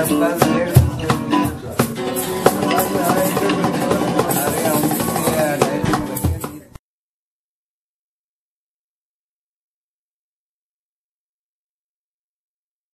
That's